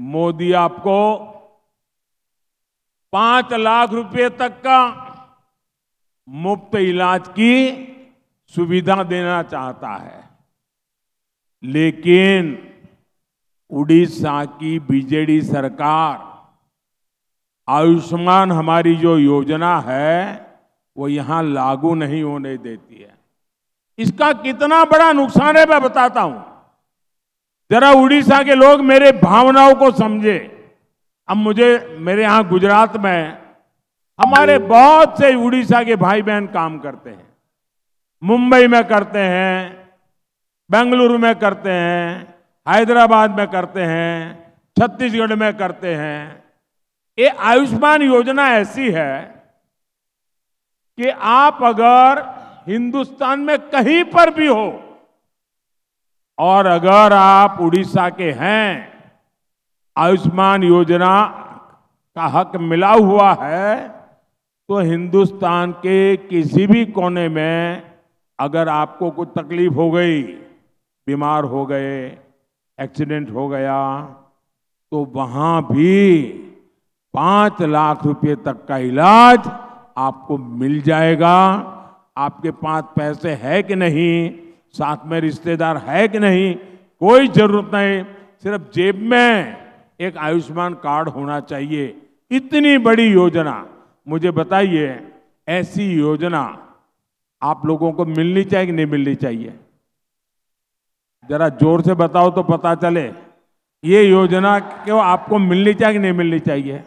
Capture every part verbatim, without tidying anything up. मोदी आपको पांच लाख रुपए तक का मुफ्त इलाज की सुविधा देना चाहता है, लेकिन उड़ीसा की बीजेडी सरकार आयुष्मान हमारी जो योजना है वो यहाँ लागू नहीं होने देती है। इसका कितना बड़ा नुकसान है मैं बताता हूं, जरा उड़ीसा के लोग मेरे भावनाओं को समझे। अब मुझे मेरे यहाँ गुजरात में हमारे बहुत से उड़ीसा के भाई बहन काम करते हैं, मुंबई में करते हैं, बेंगलुरु में करते हैं, हैदराबाद में करते हैं, छत्तीसगढ़ में करते हैं। ये आयुष्मान योजना ऐसी है कि आप अगर हिंदुस्तान में कहीं पर भी हो और अगर आप उड़ीसा के हैं, आयुष्मान योजना का हक मिला हुआ है, तो हिंदुस्तान के किसी भी कोने में अगर आपको कुछ तकलीफ हो गई, बीमार हो गए, एक्सीडेंट हो गया, तो वहां भी पांच लाख रुपए तक का इलाज आपको मिल जाएगा। आपके पास पैसे है कि नहीं, साथ में रिश्तेदार है कि नहीं, कोई जरूरत नहीं, सिर्फ जेब में एक आयुष्मान कार्ड होना चाहिए। इतनी बड़ी योजना, मुझे बताइए ऐसी योजना आप लोगों को मिलनी चाहिए कि नहीं मिलनी चाहिए? जरा जोर से बताओ तो पता चले, ये योजना क्यों आपको मिलनी चाहिए कि नहीं मिलनी चाहिए?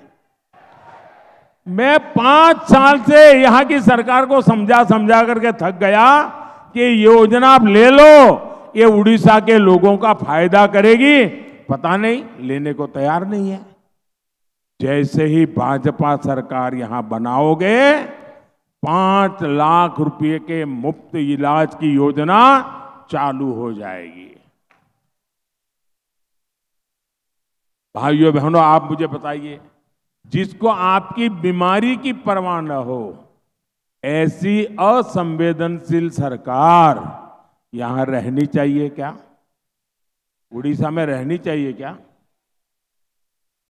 मैं पांच साल से यहां की सरकार को समझा समझा करके थक गया कि ये योजना आप ले लो, ये उड़ीसा के लोगों का फायदा करेगी, पता नहीं लेने को तैयार नहीं है। जैसे ही भाजपा सरकार यहां बनाओगे, पांच लाख रुपए के मुफ्त इलाज की योजना चालू हो जाएगी। भाइयों बहनों, आप मुझे बताइए, जिसको आपकी बीमारी की परवाह न हो, ऐसी असंवेदनशील सरकार यहां रहनी चाहिए क्या? उड़ीसा में रहनी चाहिए क्या?